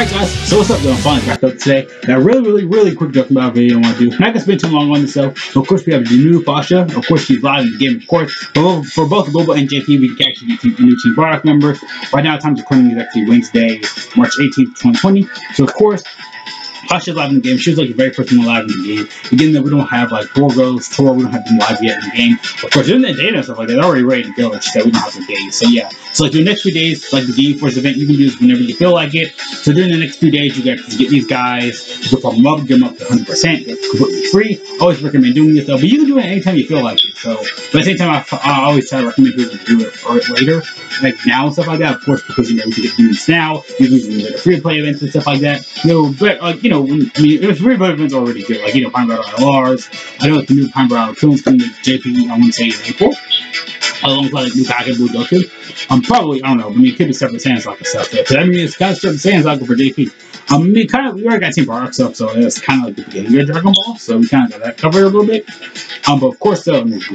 Alright guys, so what's up though, I'm finally back up today. Now really quick Dragon Ball video I want to do. I'm not going to spend too long on this though. So of course we have Janu Fasha, of course she's live in the game of course. But for both Boba and JP we can actually get new Team Bardock members. Right now the time of recording is actually Wednesday, March 18th, 2020. So of course, Fasha's live in the game. She was like the very first one live in the game. Again, though, we don't have like Borgo's Tour, we don't have them live yet in the game. Of course, during the data and stuff like that, they're already ready to go. It's just that we don't have the days. So yeah. So like the next few days, like the Game Force event, you can do this whenever you feel like it. So during the next few days, you guys can get these guys, you can pump them up, get them up to 100%, they're completely free. I always recommend doing this though, but you can do it anytime you feel like it. So, but at the same time, I always try to recommend people to do it or later, like now and stuff like that. Of course, because you know, you can get units now, you can do later free play events and stuff like that. No, but like, you know, I mean, it was free play events already good, like, you know, Pine Barrel LRs. I know the new Pine Barrel films coming to JP, I want to say in April. Alongside like new Packet Blue too. Probably, I don't know, I mean, it could be separate Saiyans like stuff there. But I mean, it's kind of separate Saiyans like for JP. I mean, kind of, we already got Team Bardock stuff, so it's kind of like the beginning of Dragon Ball, so we kind of got that covered a little bit. But of course, though, I mean, but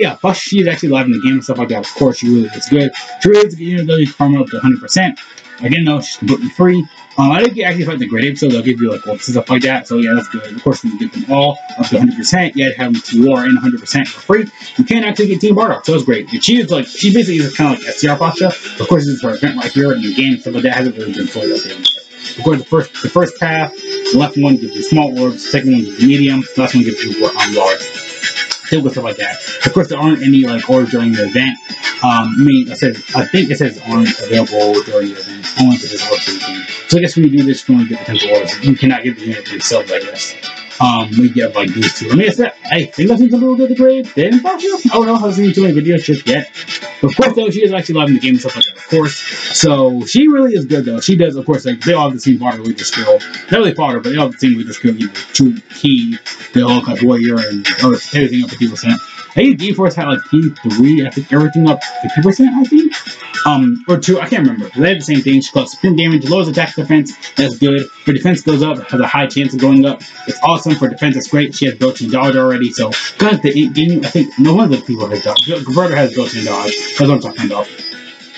yeah, Fasha, she's actually live in the game and stuff like that. Of course, she really is good. She really is good, even though you farm up to 100%. Again, though, she's completely free. I think you actually fight the grade episode, they'll give you like wolves and stuff like that, so yeah, that's good. Of course, when you get them all up to 100%, you have them to war in 100% for free. You can actually get Team Bardock, so it's great. And she is like, she basically is kind of like SCR Fasha. Of course, this is her event right here in the game, so but that hasn't really been fully updated. Of course, the first path, the left one gives you small orbs, the second one gives you medium, the last one gives you large. Still with stuff like that. Of course, there aren't any like orbs during the event. I mean, I think it says aren't available during the event. Only for this orb thing. So I guess when you do this, you only get potential orbs. You cannot get the unit yourself, I guess. We get like these two. I mean, I think that's a little bit of the grade. They didn't talk to you? I don't know how to see too many videos just yet. Of course, though, she is actually live in the game and stuff like that, of course. So, she really is good, though. She does, of course, like, they all have the same partner with the skill. Not really partner, but they all have the same with the skill, you know, two key, the Hulk, like, warrior, and everything up to 50%. I think Game Force had, like, P3, I think everything up 50%, I think? Or 2, I can't remember. They had the same thing. She collects supreme damage, lowers attack defense, that's good. Her defense goes up, has a high chance of going up. It's awesome for defense, it's great. She has built-in dodge already, so, because the 8 game, I think, no one of the people has dodge. Converter has built-in dodge. That's what I'm talking about.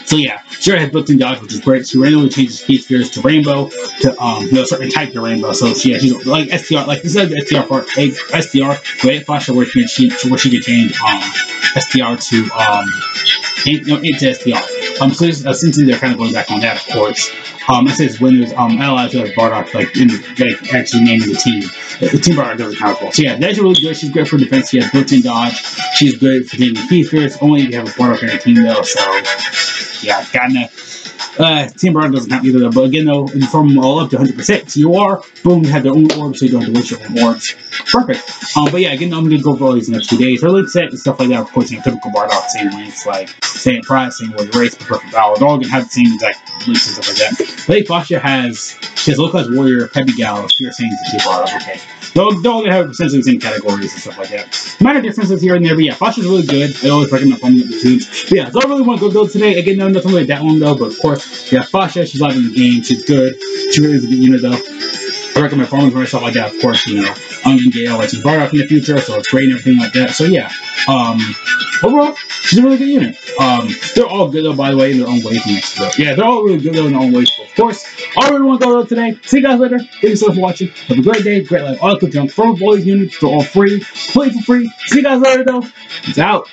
So yeah, she already has built-in dodge, which is great. She randomly changes speed spheres to rainbow, to no, certain type to rainbow. So yeah, she's like STR, like this is the STR part, STR, great Fasha where she can change STR to into STR. So essentially they're kind of going back on that, of course. It says when there's allies who have Bardock, like, in like actually naming the team. The Team Bardock doesn't count well. So yeah, that's really good. She's good for defense. She has built-in dodge. She's good for naming P-Spheres. Only if you have a Bardock in your team, though, so... yeah, kinda. Team Bardock doesn't count either, though. But again, though, you farm them all up to 100%. So you are, boom, you have their own orbs, so you don't have to waste your own orbs. Perfect. But yeah, again, I'm gonna go for all these next few days. Her lead set and stuff like that, of course, in a typical Bardock, same links, like, same price, same way race, perfect battle. They're all gonna have the same exact links and stuff like that. I think Fasha has, she has low-class warrior, Peppy Gal, Fear Saints, and she brought up, okay. They're all gonna have essentially the same categories and stuff like that. Minor differences here and there, but yeah, Fasha's really good. I always recommend farming up the teams. But yeah, that's all I really want to go build today. Again, no, nothing like that one though, but of course, yeah, Fasha, she's live in the game, she's good. She really is a good unit though. I recommend farming for stuff like that, of course, you know. I'm gonna get LH's bar up in the future, so it's great and everything like that. So yeah, overall, she's a really good unit. They're all good though, by the way, in their own ways. Yeah, they're all really good though in their own ways. But of course, all we want to go though today. See you guys later. Thank you so much for watching. Have a great day, great life. All the good junk from all these units. They're all free, play for free. See you guys later though. It's out.